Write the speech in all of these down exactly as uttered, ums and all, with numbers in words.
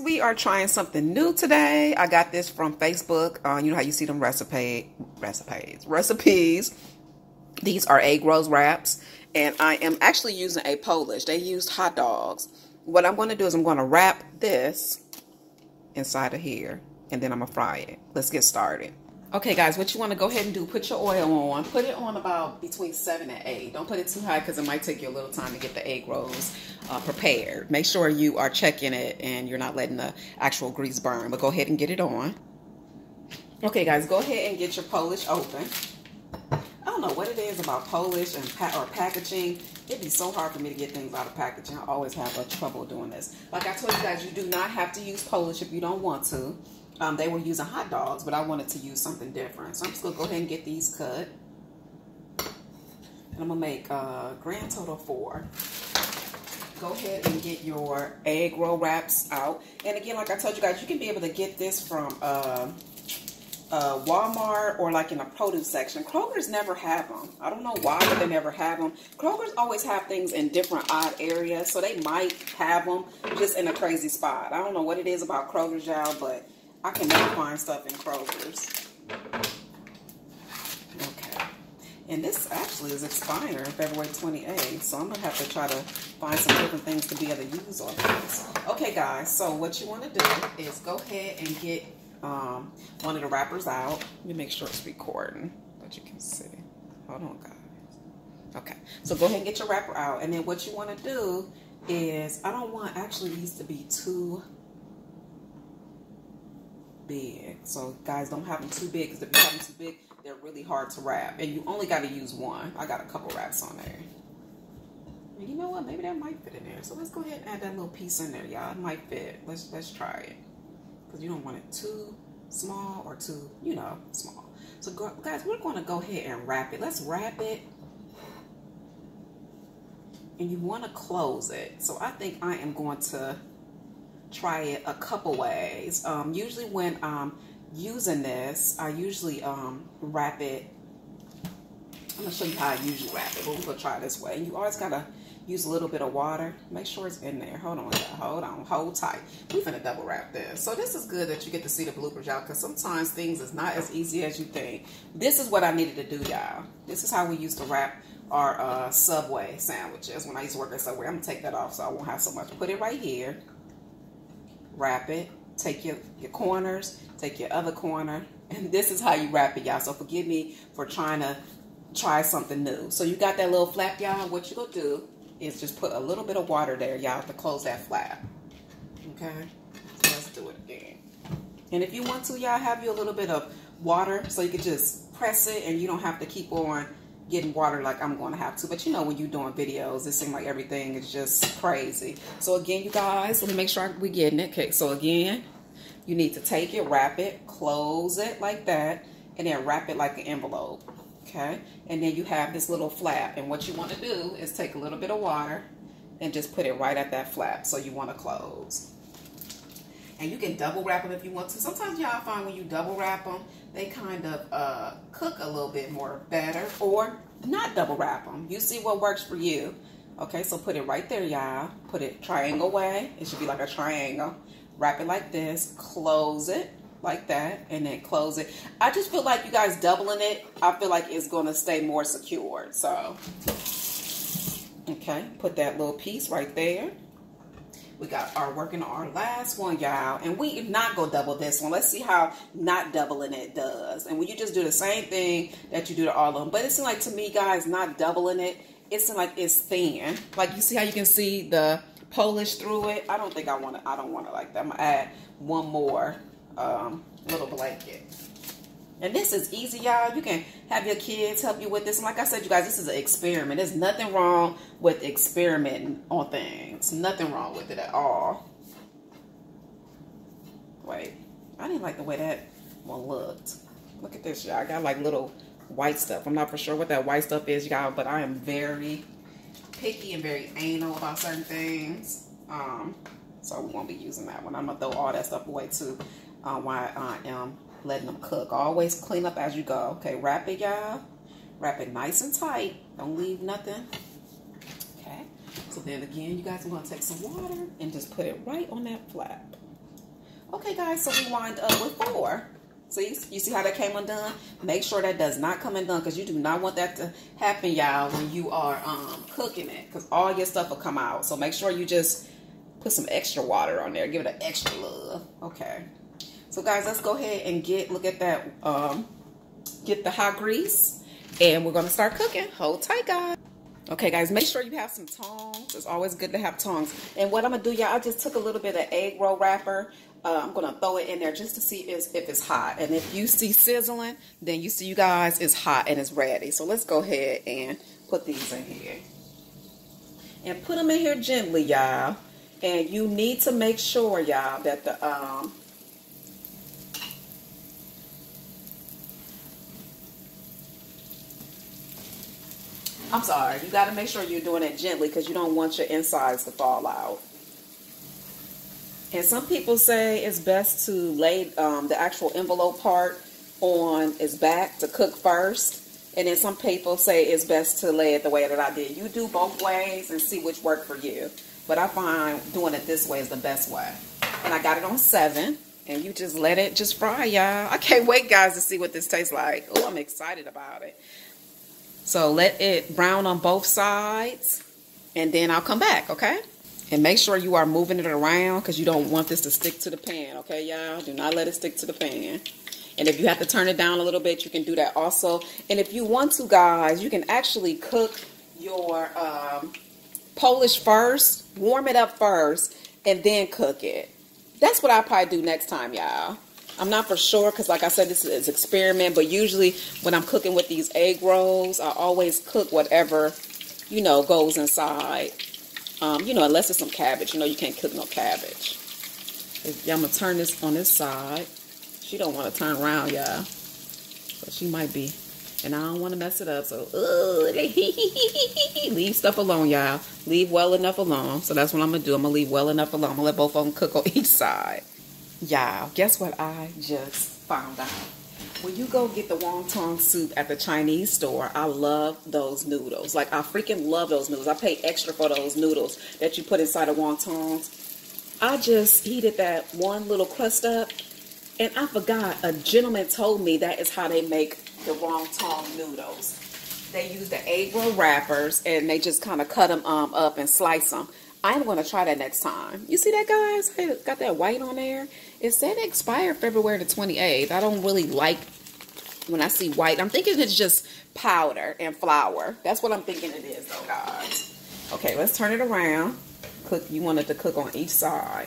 We are trying something new today. I got this from Facebook. Uh, you know how you see them recipe, recipes, recipes. These are egg rolls wraps, and I am actually using a Polish. They used hot dogs. What I'm going to do is I'm going to wrap this inside of here, and then I'm going to fry it. Let's get started. Okay, guys, what you want to go ahead and do, put your oil on. Put it on about between seven and eight. Don't put it too high because it might take you a little time to get the egg rolls uh, prepared. Make sure you are checking it and you're not letting the actual grease burn. But go ahead and get it on. Okay, guys, go ahead and get your Polish open. I don't know what it is about Polish and pa or packaging. It'd be so hard for me to get things out of packaging. I always have a trouble doing this. Like I told you guys, you do not have to use Polish if you don't want to. Um, they were using hot dogs, but I wanted to use something different. So I'm just going to go ahead and get these cut. And I'm going to make a uh, grand total four. Go ahead and get your egg roll wraps out. And again, like I told you guys, you can be able to get this from uh, uh, Walmart or like in a produce section. Kroger's never have them. I don't know why, but they never have them. Kroger's always have things in different odd areas, so they might have them just in a crazy spot. I don't know what it is about Kroger's, y'all, but I can never find stuff in Kroger's. Okay. And this actually is expiring February twenty-eighth. So I'm going to have to try to find some different things to be able to use on this. Okay, guys. So what you want to do is go ahead and get um, one of the wrappers out. Let me make sure it's recording that you can see. Hold on, guys. Okay. So go ahead and get your wrapper out. And then what you want to do is, I don't want actually these to be too big. So guys, don't have them too big, because if you have them too big, they're really hard to wrap. And you only got to use one. I got a couple wraps on there. And you know what? Maybe that might fit in there. So let's go ahead and add that little piece in there, y'all. It might fit. Let's let's try it. Because you don't want it too small or too, you know, small. So go, guys, we're going to go ahead and wrap it. Let's wrap it. And you want to close it. So I think I am going to try it a couple ways. Um, usually when I'm using this, I usually um, wrap it. I'm going to show you how I usually wrap it, but we're going to try it this way. And you always got to use a little bit of water. Make sure it's in there. Hold on, y'all. Hold on. Hold tight. We're going to double wrap this. So this is good that you get to see the bloopers, y'all, because sometimes things is not as easy as you think. This is what I needed to do, y'all. This is how we used to wrap our uh, Subway sandwiches when I used to work at Subway. I'm going to take that off so I won't have so much. Put it right here. Wrap it, take your, your corners, take your other corner, and this is how you wrap it, y'all. So forgive me for trying to try something new. So you got that little flap, y'all. What you gonna do is just put a little bit of water there, y'all, to close that flap. Okay, so let's do it again. And if you want to, y'all, have you a little bit of water so you can just press it and you don't have to keep on getting water like I'm going to have to. But you know, when you're doing videos, it seems like everything is just crazy. So again, you guys, let me make sure we're getting it. Okay, so again, you need to take it, wrap it, close it like that, and then wrap it like an envelope. Okay, and then you have this little flap, and what you want to do is take a little bit of water and just put it right at that flap. So you want to close. And you can double wrap them if you want to. Sometimes y'all find when you double wrap them, they kind of uh, cook a little bit more better, or not double wrap them. You see what works for you. Okay, so put it right there, y'all. Put it triangle way. It should be like a triangle. Wrap it like this. Close it like that, and then close it. I just feel like you guys doubling it, I feel like it's going to stay more secured. So, okay, put that little piece right there. We got our working on our last one, y'all. And we if not go double this one. Let's see how not doubling it does. And when you just do the same thing that you do to all of them. But it seems like to me, guys, not doubling it, it seems like it's thin. Like you see how you can see the Polish through it. I don't think I want to, I don't want to like that. I'm going to add one more um, little blanket. And this is easy, y'all. You can have your kids help you with this. And like I said, you guys, this is an experiment. There's nothing wrong with experimenting on things. Nothing wrong with it at all. Wait, I didn't like the way that one looked. Look at this, y'all. I got like little white stuff. I'm not for sure what that white stuff is, y'all, but I am very picky and very anal about certain things. Um, so we won't be using that one. I'm going to throw all that stuff away too uh, while I am letting them cook. Always clean up as you go. Okay, wrap it, y'all. Wrap it nice and tight. Don't leave nothing. Okay. So then again, you guys are going to take some water and just put it right on that flap. Okay, guys, so we wind up with four. See, you see how that came undone? Make sure that does not come undone, because you do not want that to happen, y'all, when you are um, cooking it, because all your stuff will come out. So make sure you just put some extra water on there. Give it an extra love. Okay. So, guys, let's go ahead and get, look at that, um, get the hot grease, and we're going to start cooking. Hold tight, guys. Okay, guys, make sure you have some tongs. It's always good to have tongs. And what I'm going to do, y'all, I just took a little bit of egg roll wrapper. Uh, I'm going to throw it in there just to see if, if it's hot. And if you see sizzling, then you see, you guys, it's hot and it's ready. So let's go ahead and put these in here. And put them in here gently, y'all. And you need to make sure, y'all, that the um, I'm sorry, you got to make sure you're doing it gently, because you don't want your insides to fall out. And some people say it's best to lay um, the actual envelope part on its back to cook first. And then some people say it's best to lay it the way that I did. You do both ways and see which worked for you. But I find doing it this way is the best way. And I got it on seven. And you just let it just fry, y'all. I can't wait, guys, to see what this tastes like. Oh, I'm excited about it. So let it brown on both sides. And then I'll come back, okay? And make sure you are moving it around, because you don't want this to stick to the pan, okay, y'all? Do not let it stick to the pan. And if you have to turn it down a little bit, you can do that also. And if you want to, guys, you can actually cook your um, Polish first, warm it up first, and then cook it. That's what I'll probably do next time, y'all. I'm not for sure, because like I said, this is an experiment, but usually when I'm cooking with these egg rolls, I always cook whatever, you know, goes inside. Um, you know, unless it's some cabbage. You know, you can't cook no cabbage. I'm going to turn this on this side. She don't want to turn around, y'all. So she might be. And I don't want to mess it up. So, leave stuff alone, y'all. Leave well enough alone. So that's what I'm going to do. I'm going to leave well enough alone. I'm going to let both of them cook on each side. Y'all, guess what I just found out? When you go get the wonton soup at the Chinese store, I love those noodles. Like, I freaking love those noodles. I pay extra for those noodles that you put inside of wontons. I just heated that one little crust up, and I forgot. A gentleman told me that is how they make the wonton noodles. They use the egg roll wrappers, and they just kind of cut them um, up and slice them. I'm going to try that next time. You see that, guys? It got that white on there. It said it expired February the twenty-eighth. I don't really like when I see white. I'm thinking it's just powder and flour. That's what I'm thinking it is, though, guys. Okay, let's turn it around. Cook. You want it to cook on each side.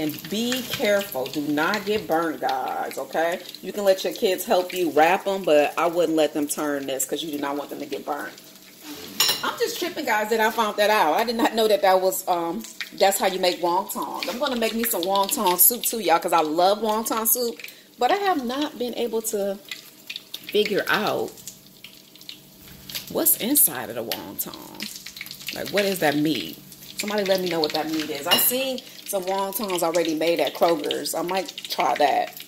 And be careful. Do not get burnt, guys, okay? You can let your kids help you wrap them, but I wouldn't let them turn this, because you do not want them to get burnt. I'm just tripping, guys, that I found that out. I did not know that that was, um, that's how you make wonton. I'm going to make me some wonton soup, too, y'all, because I love wonton soup. But I have not been able to figure out what's inside of the wonton. Like, what is that meat? Somebody let me know what that meat is. I've seen some wontons already made at Kroger's. I might try that.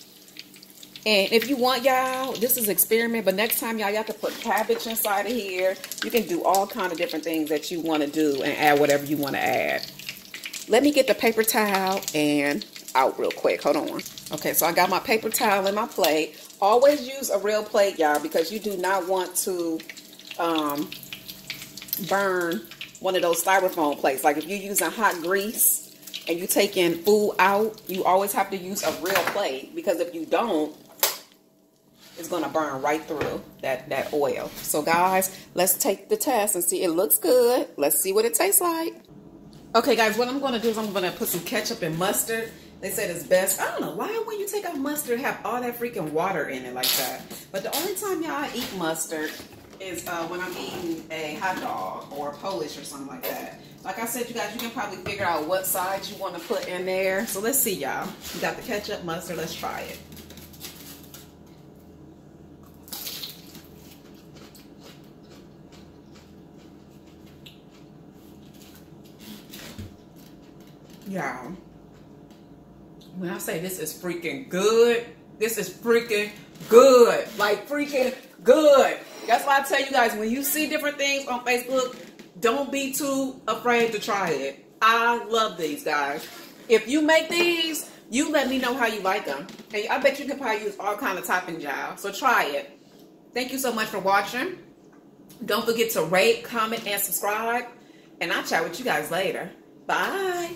And if you want, y'all, this is an experiment, but next time, y'all, you have to put cabbage inside of here. You can do all kind of different things that you want to do and add whatever you want to add. Let me get the paper towel and out real quick. Hold on. Okay, so I got my paper towel and my plate. Always use a real plate, y'all, because you do not want to um, burn one of those styrofoam plates. Like, if you're using hot grease and you're taking food out, you always have to use a real plate, because if you don't, it's going to burn right through that, that oil. So, guys, let's take the test and see. It looks good. Let's see what it tastes like. Okay, guys, what I'm going to do is I'm going to put some ketchup and mustard. They said it's best. I don't know why when you take out mustard, have all that freaking water in it like that. But the only time, y'all, I eat mustard is uh, when I'm eating a hot dog or Polish or something like that. Like I said, you guys, you can probably figure out what sides you want to put in there. So, let's see, y'all. We got the ketchup, mustard. Let's try it. Y'all, when I say this is freaking good, this is freaking good. Like, freaking good. That's why I tell you guys, when you see different things on Facebook, don't be too afraid to try it. I love these, guys. If you make these, you let me know how you like them. And I bet you can probably use all kind of topping, y'all. So try it. Thank you so much for watching. Don't forget to rate, comment, and subscribe. And I'll chat with you guys later. Bye.